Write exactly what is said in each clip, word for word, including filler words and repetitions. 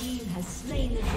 team has slain the dragon.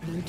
Blue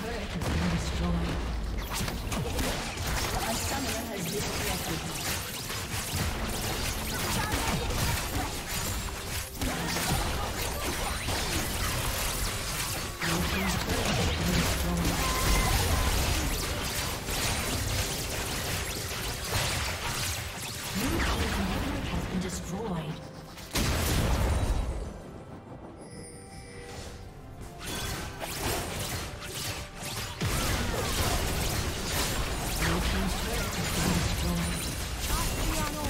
Turret has been destroyed.